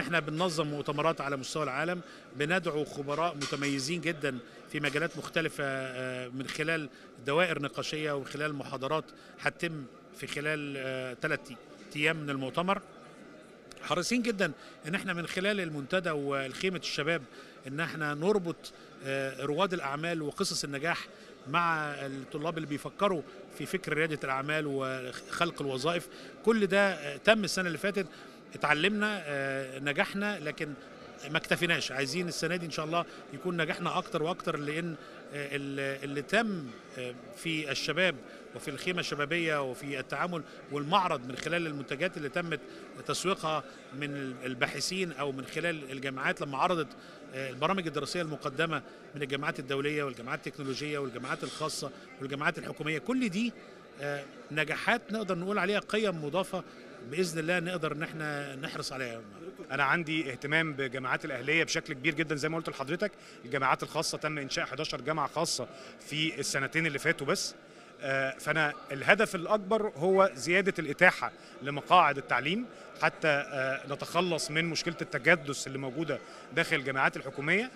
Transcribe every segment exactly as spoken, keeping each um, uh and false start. احنا بننظم مؤتمرات على مستوى العالم، بندعو خبراء متميزين جدا في مجالات مختلفة من خلال دوائر نقاشية ومن خلال محاضرات هتتم في خلال ثلاث ايام من المؤتمر. حريصين جدا ان احنا من خلال المنتدى والخيمة الشباب ان احنا نربط رواد الاعمال وقصص النجاح مع الطلاب اللي بيفكروا في فكر ريادة الاعمال وخلق الوظائف. كل ده تم السنة اللي فاتت، اتعلمنا، نجحنا، لكن ما اكتفيناش. عايزين السنه دي ان شاء الله يكون نجاحنا اكتر واكتر، لان اللي تم في الشباب وفي الخيمه الشبابيه وفي التعامل والمعرض من خلال المنتجات اللي تمت تسويقها من الباحثين او من خلال الجامعات لما عرضت البرامج الدراسيه المقدمه من الجامعات الدوليه والجامعات التكنولوجيه والجامعات الخاصه والجامعات الحكوميه، كل دي نجاحات نقدر نقول عليها قيم مضافه باذن الله نقدر ان احنا نحرص عليها. انا عندي اهتمام بجامعات الاهليه بشكل كبير جدا، زي ما قلت لحضرتك الجامعات الخاصه تم انشاء إحدى عشرة جامعه خاصه في السنتين اللي فاتوا بس. فانا الهدف الاكبر هو زياده الاتاحه لمقاعد التعليم حتى نتخلص من مشكله التجدس اللي موجوده داخل الجامعات الحكوميه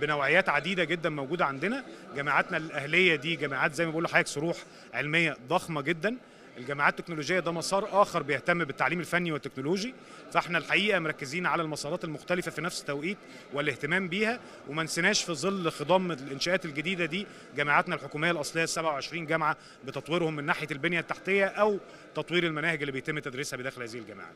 بنوعيات عديده جدا موجوده عندنا. جامعاتنا الاهليه دي جامعات زي ما بقول لحضرتك صروح علميه ضخمه جدا. الجامعات التكنولوجيه ده مسار اخر بيهتم بالتعليم الفني والتكنولوجي، فاحنا الحقيقه مركزين على المسارات المختلفه في نفس التوقيت والاهتمام بيها، وما نسيناش في ظل خضم الانشاءات الجديده دي جامعاتنا الحكوميه الاصليه سبعة وعشرين جامعه بتطويرهم من ناحيه البنيه التحتيه او تطوير المناهج اللي بيتم تدريسها بداخل هذه الجامعات.